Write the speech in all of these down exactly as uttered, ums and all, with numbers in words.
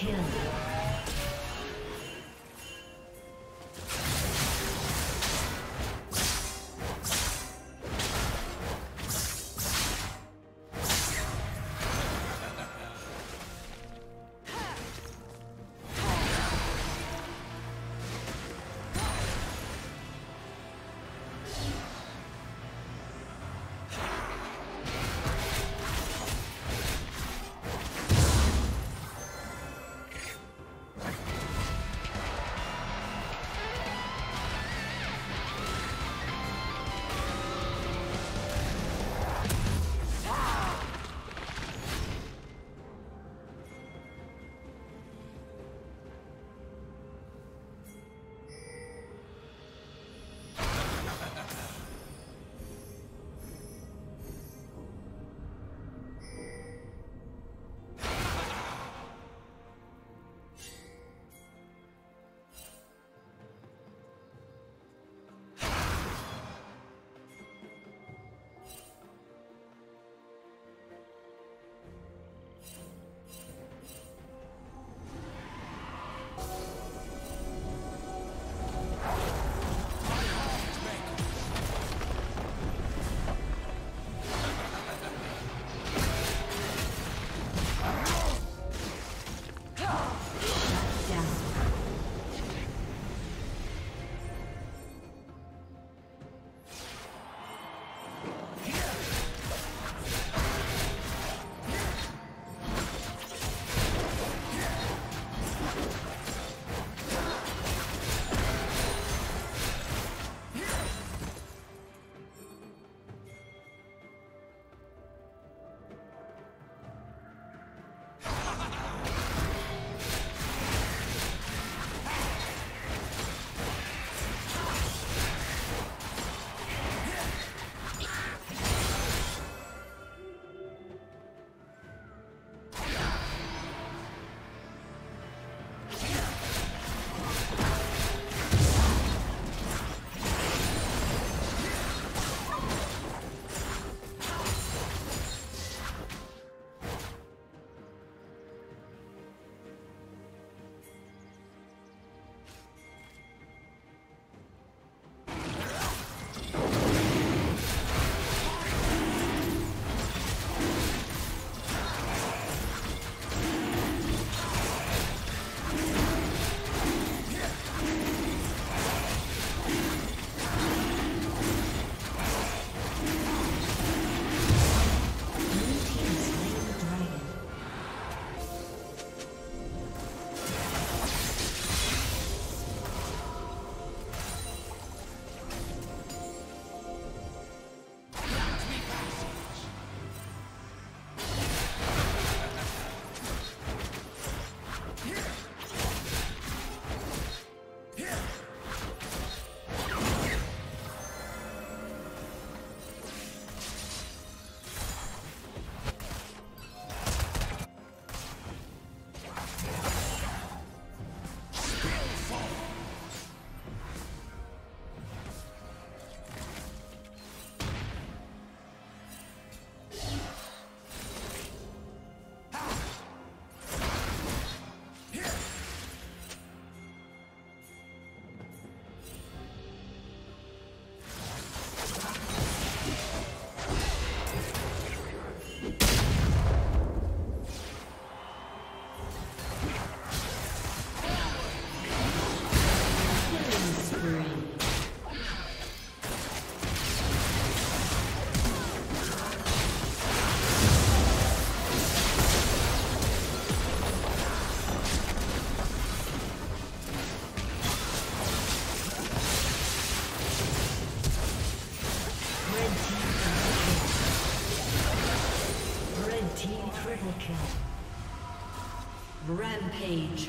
kill. Rampage.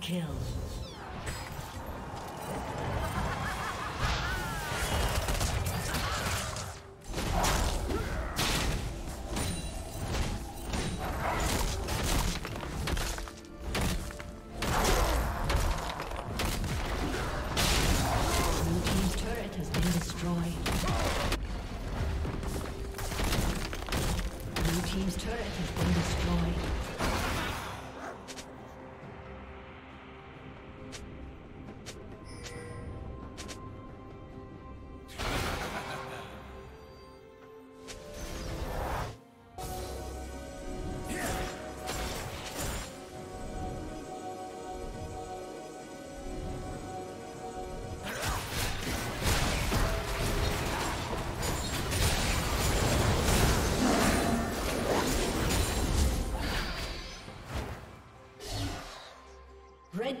Kill. Red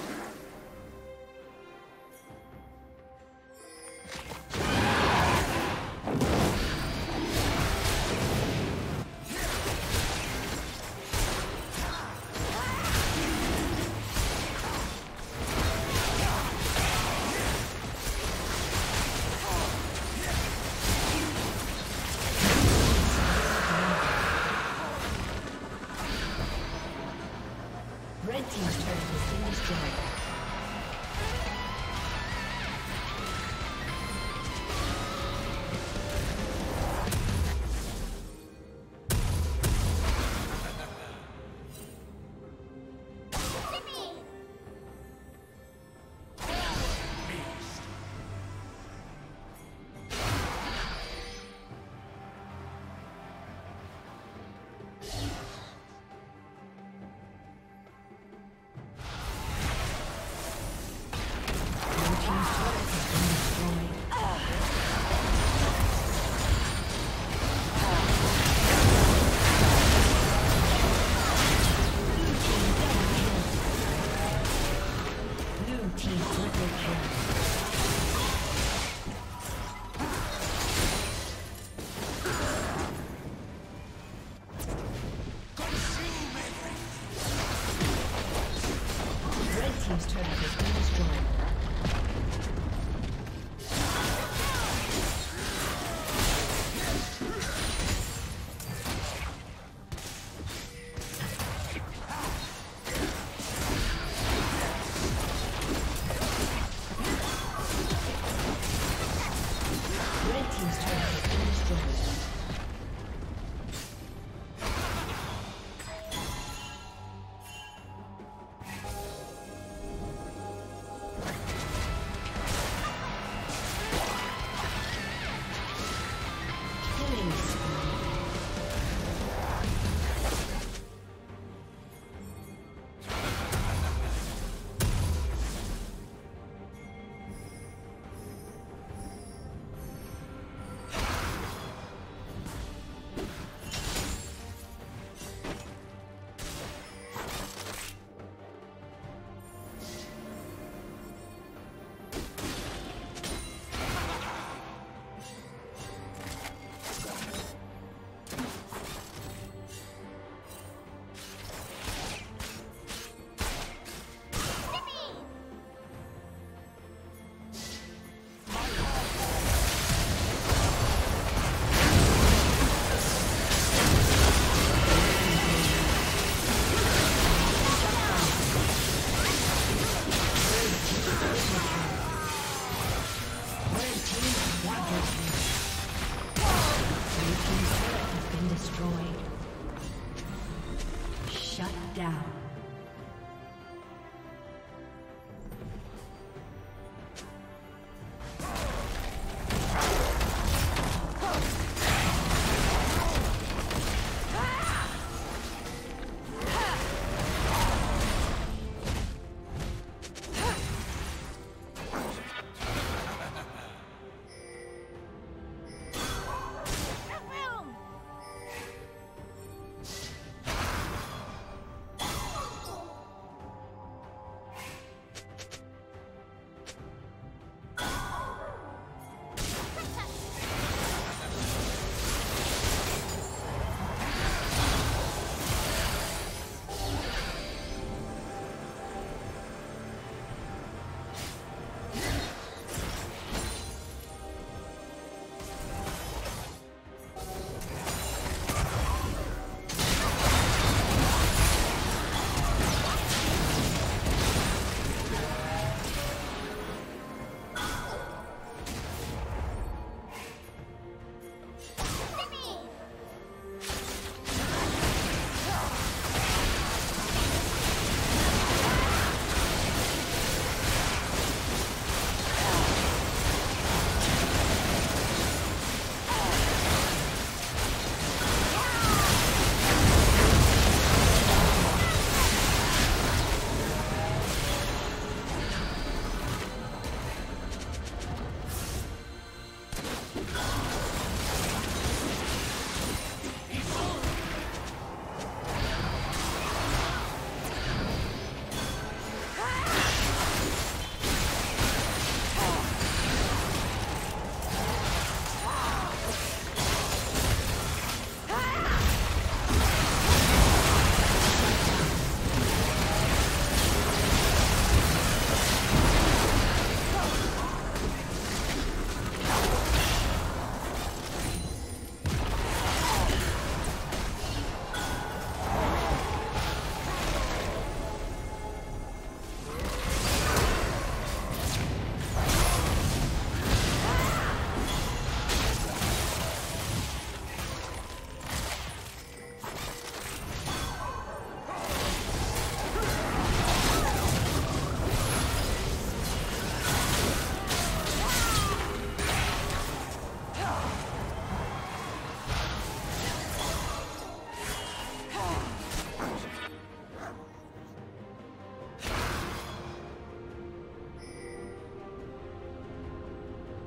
down.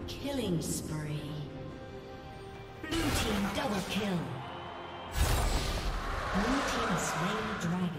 Killing spree. Blue team double kill. Blue team has slain the dragon.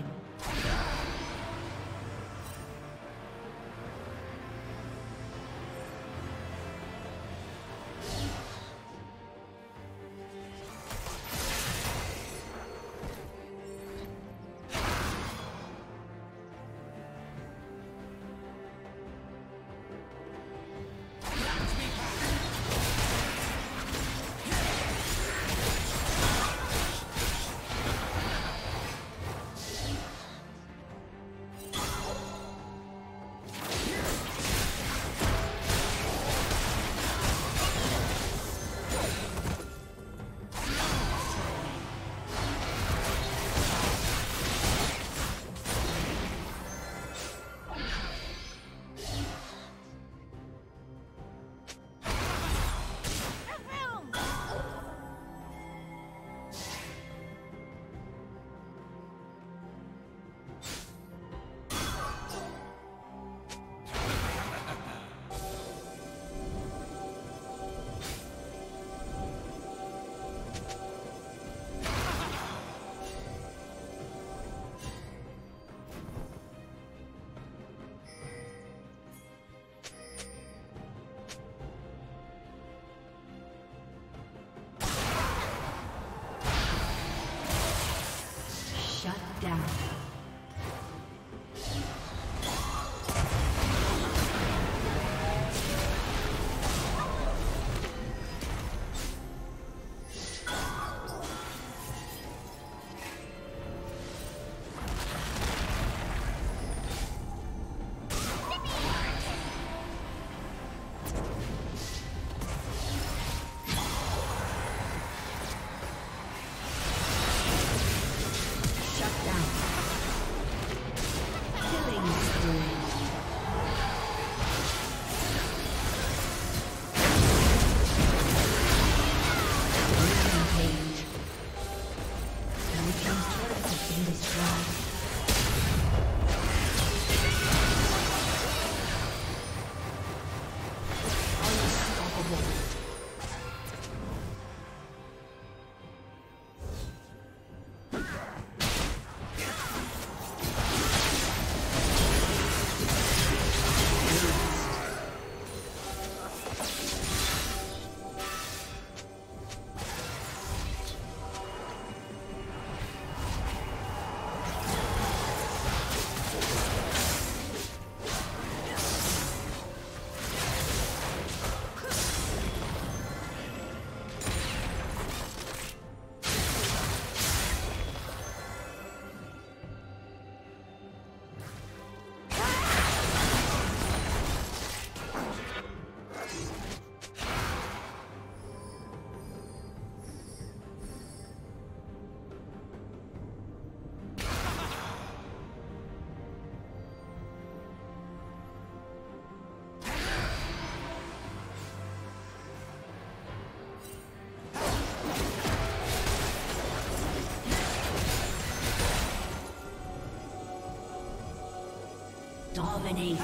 Dominating.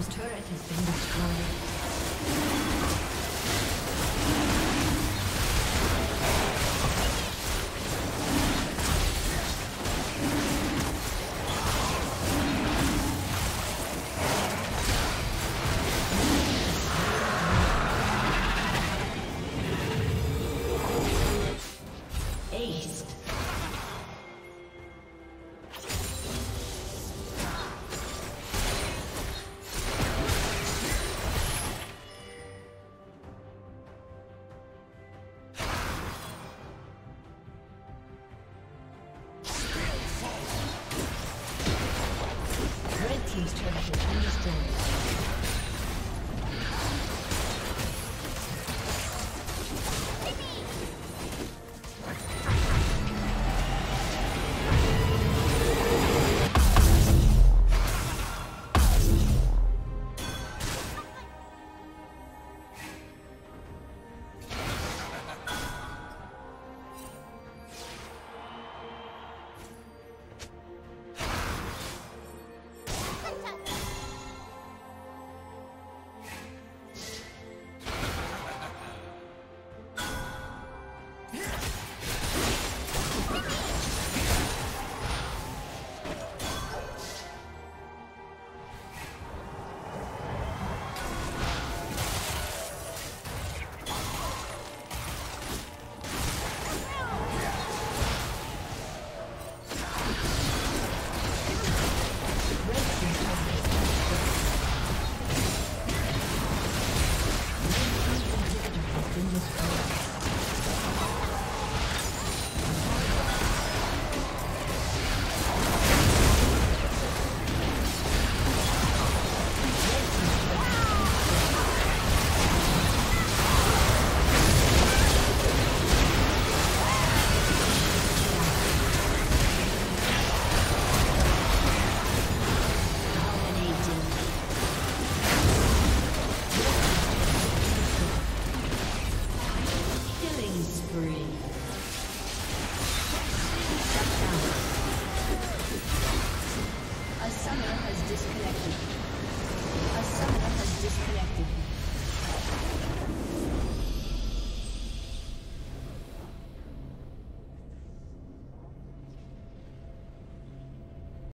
Turret has been destroyed.